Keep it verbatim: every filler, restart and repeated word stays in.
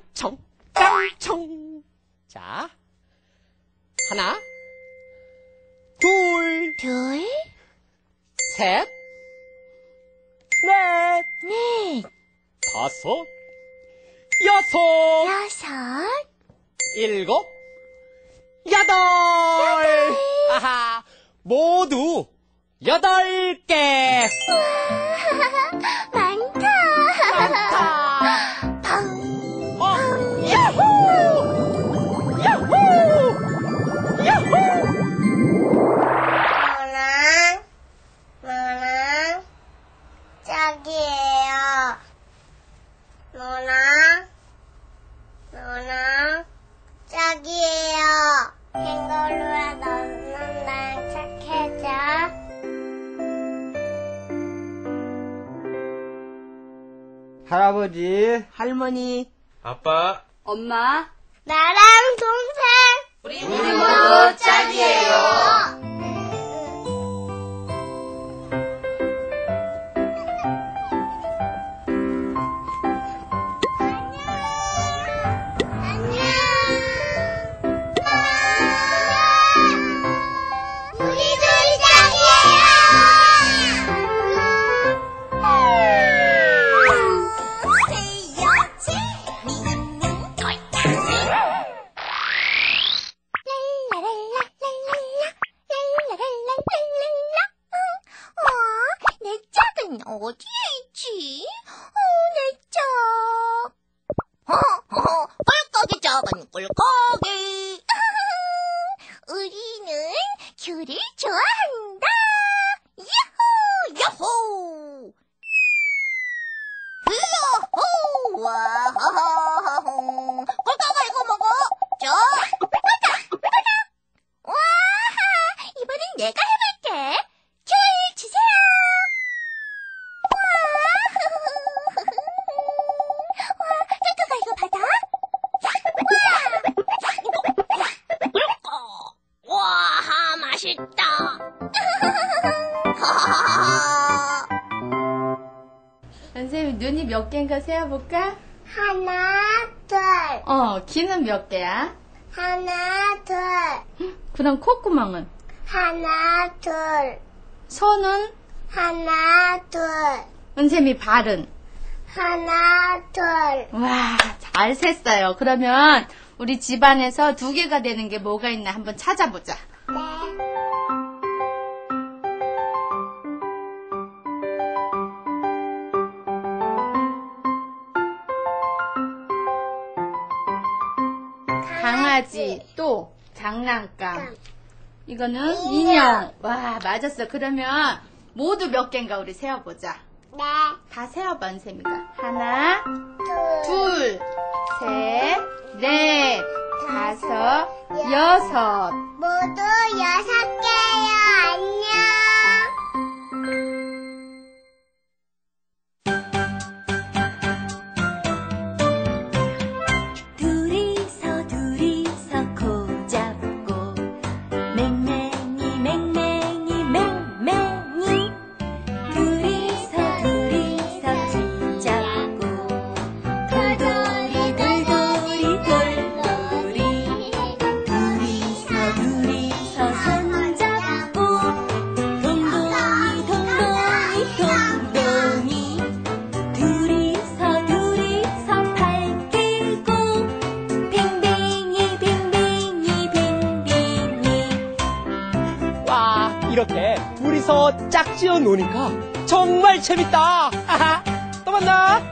깡총, 깡총. 자, 하나, 둘, 둘, 셋, 넷, 넷, 다섯, 여섯, 여섯, 일곱, 여덟. 여덟. 아하, 모두 여덟 개. 많다. 많다. 방. 어. 야호! 야호! 야호! 나랑 나랑 짝이에요. 너랑 너랑 짝이에요. 캥거루야, 너는 나랑 착해져. 할아버지, 할머니, 아빠, 엄마, 나랑 동생, 우리 모두 짝이에요. 선생님, 눈이 몇 개인가 세어볼까? 하나, 둘. 어, 귀는 몇 개야? 하나, 둘. 그럼 콧구멍은? 하나, 둘. 손은? 하나, 둘. 선생님이 발은? 하나, 둘. 와, 잘 셌어요. 그러면 우리 집안에서 두 개가 되는 게 뭐가 있나 한번 찾아보자. 네. 강아지, 또 장난감. 이거는 인형. 와, 맞았어. 그러면 모두 몇 개인가 우리 세어보자. 네. 다 세어봐, 은쌤이가. 하나, 둘, 둘, 셋, 넷, 다섯, 여섯. 여섯. 모두 여섯 개요. 안녕. 이렇게 둘이서 짝지어 노니까 정말 재밌다. 아하, 또 만나.